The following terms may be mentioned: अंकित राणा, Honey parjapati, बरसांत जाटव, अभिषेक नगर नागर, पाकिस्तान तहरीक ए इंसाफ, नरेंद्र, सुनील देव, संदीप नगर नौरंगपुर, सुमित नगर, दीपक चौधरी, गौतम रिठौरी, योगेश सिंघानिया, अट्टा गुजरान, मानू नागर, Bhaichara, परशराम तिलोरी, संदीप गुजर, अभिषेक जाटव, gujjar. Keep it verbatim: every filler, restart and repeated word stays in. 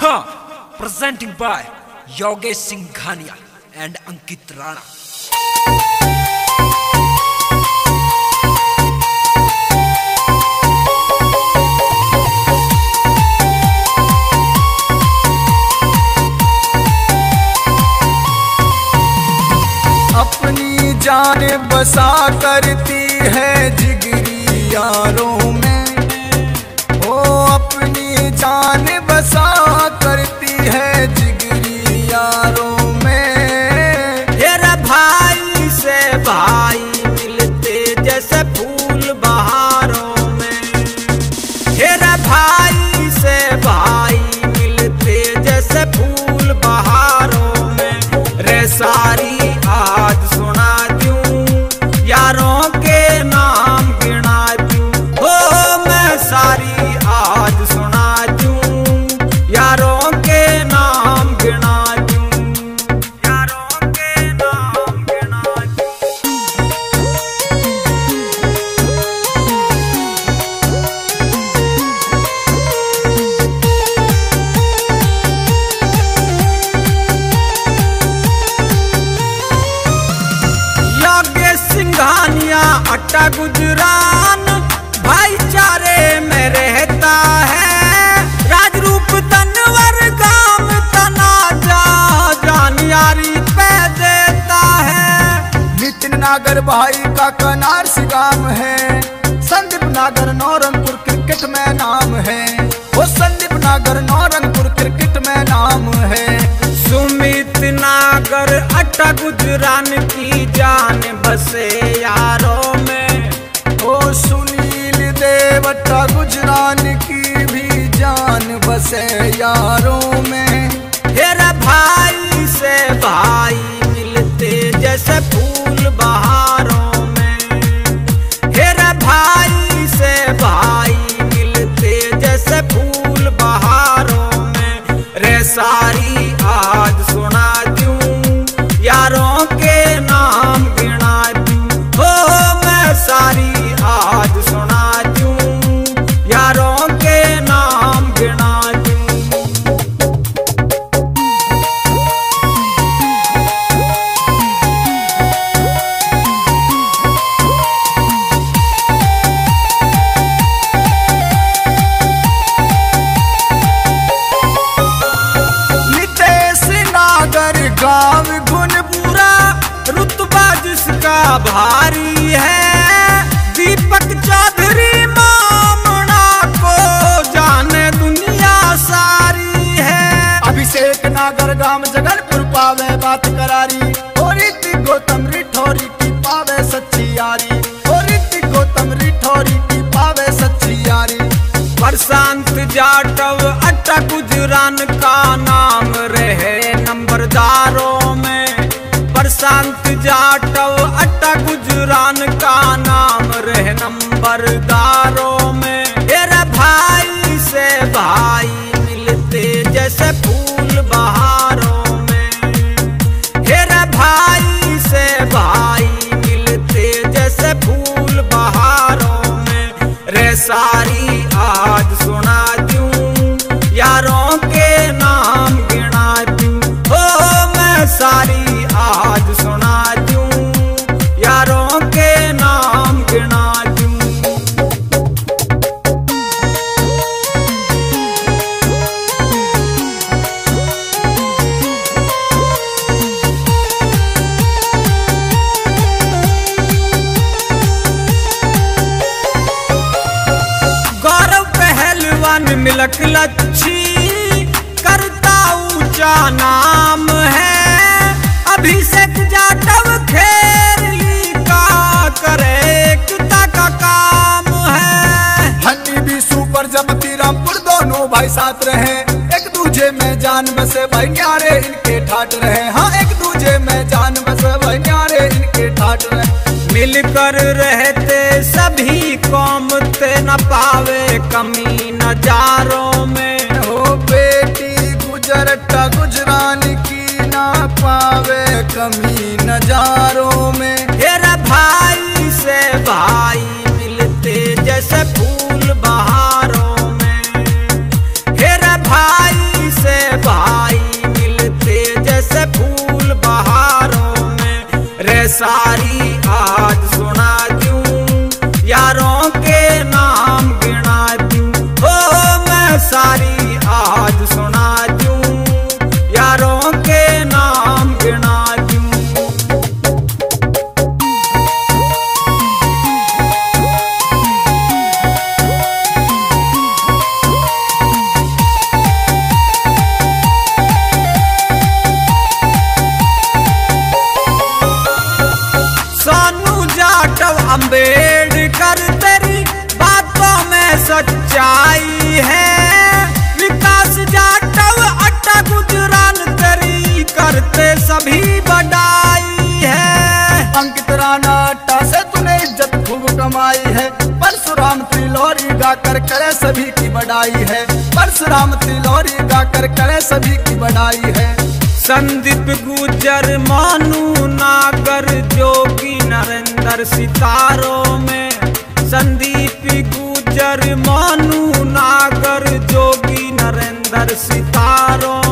हाँ, presenting by योगेश सिंघानिया and अंकित राणा। अपनी जान बसा करती है जिगरी यारों में, ओ अपनी जान बसा करती है जिगरी यारों में। तेरा भाई से भाई मिलते जैसे फूल बहारों में, तेरा भाई से भाई मिलते जैसे फूल बहारों में। रे सारी आज सुना दूं यारों के नाम गिना दूं, हो मैं सारी आज सुना दूं यारों के नाम गिना दूं, यारों के नाम गिना दूं। योगेश सिंघानिया अट्टा गुजरान भाईचारे में रहता है, नागर भाई का कनार सिगाम है। संदीप नगर नौरंगपुर क्रिकेट में नाम है, वो संदीप नगर नौरंगपुर क्रिकेट में नाम है। सुमित नगर अट्टा गुजरान की जान बसे यारों में, वो सुनील देव अट्टा गुजरान की भी जान बसे यारों में। तेरा भाई से भाई मिलते जैसे फूल बहारों में, तेरा भाई से भाई मिलते जैसे फूल बहारों में। रे सारी आज सुना दूं यारों के नाम गिना दूं, हो मैं सारी आज सुना दूं यारों के नाम गिना भारी है। दीपक चौधरी मामना को जाने दुनिया सारी है। अभिषेक नगर नागर पावे बात करारी, और गौतम रिठौरी की पावे सच्ची यारी, और गौतम रिठौरी की पावे सच्ची यारी। बरसांत जाटव अट्टा गुजरान का नाम रहे नंबरदारों में, बरसांत जाटव अट्टा गुजरान का नाम रहे नंबरदारों में। तेरा भाई से भाई मिलते जैसे फूल बहारों में, तेरा भाई से भाई मिलते जैसे फूल बहारों में। रे सारी आज सुना दूं यारों के नाम गिना दूं, हो मैं सारी आज सुना दूं यारों के नाम गिना दूं। गौरव पहलवान मिलक लच्छी करता ऊंचा नाम है, अभिषेक जाटव खेरली का करे एकता का काम है। हनी भी सुपर जपती रामपुर दोनों भाई साथ रहे, एक दूजे में जान बसे भाई न्यारे इनके ठाट रहे। हाँ एक दूजे में जान बसे भाई न्यारे इनके ठाट रहे। मिलकर रहते सभी कौम ते न पावे कमी नजारों में, हो बेटी गुजर अट्टा गुजरान की ना पावे कमी नजारों में। तेरा भाई से भाई मिलते जैसे फूल बहारों में, तेरा भाई से गाकर करे सभी की बड़ाई है, परशराम तिलोरी गाकर करे सभी की बड़ाई है। संदीप गुजर मानू नागर जोगी नरेंद्र सितारों में, संदीप गुजर मानू नागर जोगी नरेंद्र सितारों